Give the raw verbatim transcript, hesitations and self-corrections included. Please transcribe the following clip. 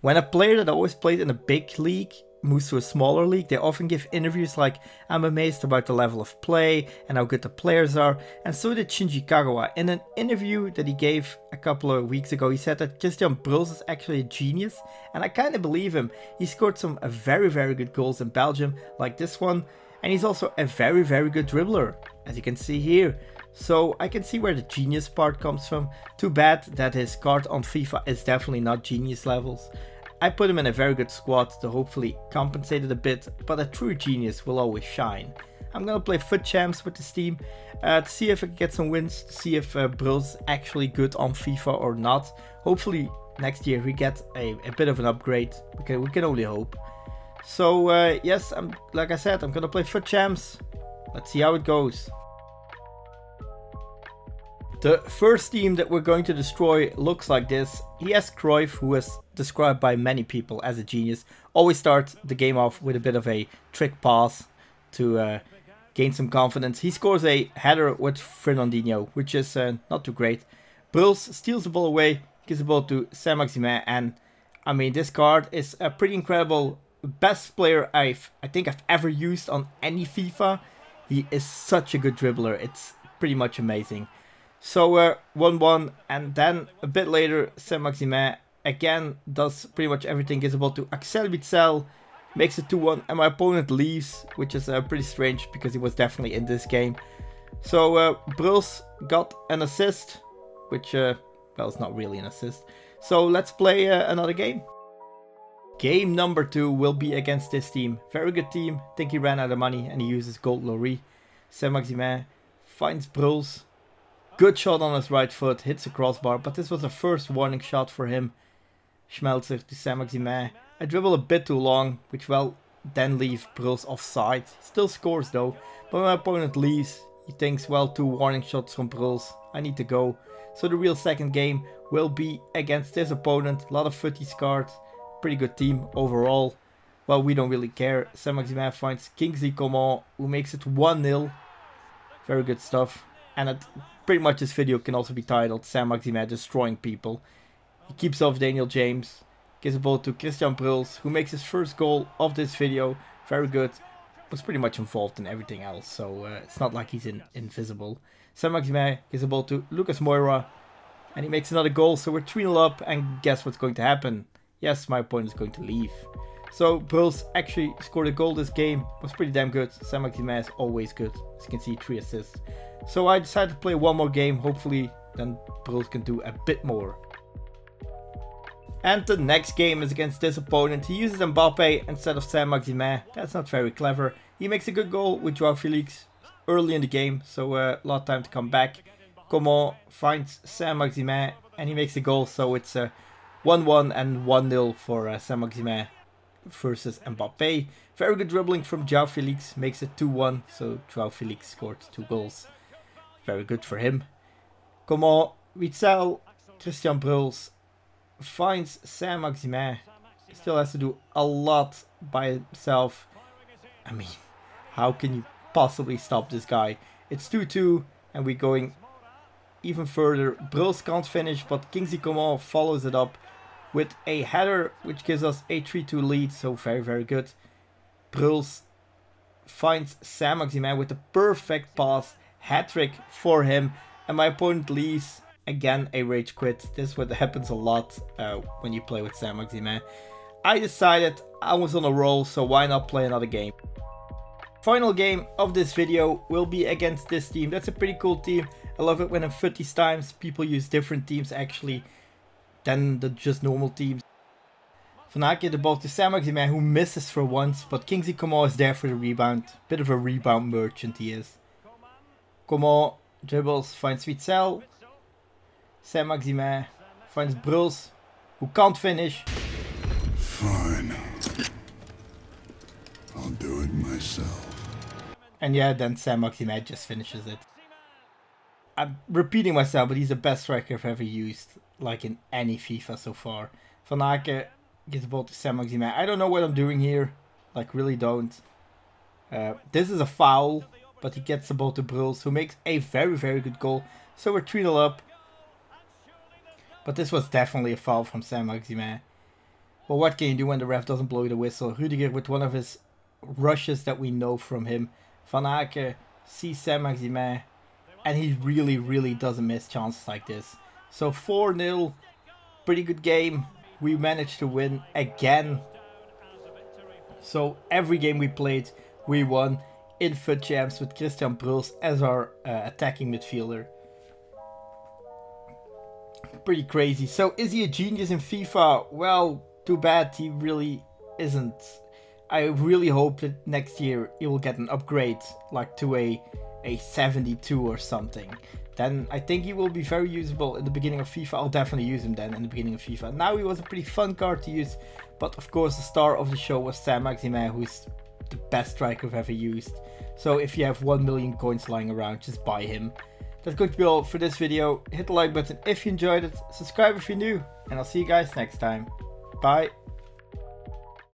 When a player that always played in a big league moves to a smaller league, they often give interviews like, "I'm amazed about the level of play and how good the players are." And so did Shinji Kagawa. In an interview that he gave a couple of weeks ago, he said that Christian Brüls is actually a genius, and I kind of believe him. He scored some very very good goals in Belgium like this one, and he's also a very very good dribbler, as you can see here. So I can see where the genius part comes from. Too bad that his card on FIFA is definitely not genius levels. I put him in a very good squad to hopefully compensate it a bit, but a true genius will always shine. I'm gonna play FUT Champs with this team uh, to see if I can get some wins, to see if uh, Brüls is actually good on FIFA or not. Hopefully next year we get a, a bit of an upgrade. Okay, we can only hope. So uh, yes, I'm, like I said, I'm gonna play FUT Champs. Let's see how it goes. The first team that we're going to destroy looks like this. He has Cruyff, who is described by many people as a genius. Always start the game off with a bit of a trick pass to uh, gain some confidence. He scores a header with Fernandinho, which is uh, not too great. Brüls steals the ball away, gives the ball to Saint-Maximin, and I mean, this card is a pretty incredible. Best player I've, I think I've ever used on any FIFA. He is such a good dribbler. It's pretty much amazing. So uh, one one, and then a bit later Saint-Maximin again does pretty much everything, gives the ball to Axel Witsel, makes it two one, and my opponent leaves, which is uh, pretty strange because he was definitely in this game. So uh, Brüls got an assist, which, uh, well, it's not really an assist. So let's play uh, another game. Game number two will be against this team. Very good team. I think he ran out of money and he uses Gold Lorry. Saint-Maximin finds Brüls. Good shot on his right foot, hits the crossbar, but this was the first warning shot for him. Schmelzer to Saint-Maximin. I dribble a bit too long, which well, then leave Brüls offside. Still scores though, but my opponent leaves. He thinks, well, two warning shots from Brüls, I need to go. So the real second game will be against this opponent. A lot of footies cards, pretty good team overall. Well, we don't really care. Saint-Maximin finds Kingsley Coman, who makes it one nil. Very good stuff. And it, pretty much this video can also be titled Saint-Maximin Destroying People. He keeps off Daniel James, gives the ball to Christian Brüls, who makes his first goal of this video. Very good. Was pretty much involved in everything else, so uh, it's not like he's in, invisible. Saint-Maximin gives the ball to Lucas Moura, and he makes another goal, so we're three nil up, and guess what's going to happen? Yes, my opponent is going to leave. So Brüls actually scored a goal this game, was pretty damn good. Saint-Maximin is always good, as you can see, three assists. So I decided to play one more game, hopefully then Brüls can do a bit more. And the next game is against this opponent. He uses Mbappe instead of Saint-Maximin, that's not very clever. He makes a good goal with João Félix early in the game, so a lot of time to come back. Coman finds Saint-Maximin and he makes a goal, so it's a one one and one nil for uh, Saint-Maximin versus Mbappe. Very good dribbling from João Félix, makes it two one, so João Félix scored two goals. Very good for him. Coman, Witsel, Christian Brüls finds Saint-Maximin. Still has to do a lot by himself. I mean, how can you possibly stop this guy? It's two two and we're going even further. Brüls can't finish, but Kingsley Coman follows it up with a header, which gives us a three two lead, so very very good. Brüls finds Saint-Maximin with a perfect pass, hat-trick for him, and my opponent leaves. Again a rage quit. This is what happens a lot uh, when you play with Saint-Maximin. I decided I was on a roll, so why not play another game. Final game of this video will be against this team. That's a pretty cool team. I love it when in footies times people use different teams actually than the just normal teams. Van Aké the ball to Saint-Maximin, who misses for once, but Kingsley Coman is there for the rebound. Bit of a rebound merchant he is. Coman dribbles, finds Witsel. Saint-Maximin finds Brüls, who can't finish. Fine. I'll do it myself. And yeah, then Saint-Maximin just finishes it. I'm repeating myself, but he's the best striker I've ever used, like in any FIFA so far. Van Aké gives the ball to Saint-Maximin. I don't know what I'm doing here, like really don't. Uh, this is a foul, but he gets the ball to Brüls, who makes a very very good goal. So we're three nil up, but this was definitely a foul from Saint-Maximin. Well, what can you do when the ref doesn't blow you the whistle? Rüdiger with one of his rushes that we know from him. Van Aké sees Saint-Maximin, and he really, really doesn't miss chances like this. So four nil, pretty good game. We managed to win again. So every game we played, we won in FUT Champs with Christian Brüls as our uh, attacking midfielder. Pretty crazy. So is he a genius in FIFA? Well, too bad he really isn't. I really hope that next year he will get an upgrade, like to a, a seventy-two or something. Then I think he will be very usable in the beginning of FIFA. I'll definitely use him then in the beginning of FIFA. Now he was a pretty fun card to use, but of course the star of the show was Saint-Maximin, who's the best striker I've ever used. So if you have one million coins lying around, just buy him. That's going to be all for this video. Hit the like button if you enjoyed it, subscribe if you're new, and I'll see you guys next time. Bye.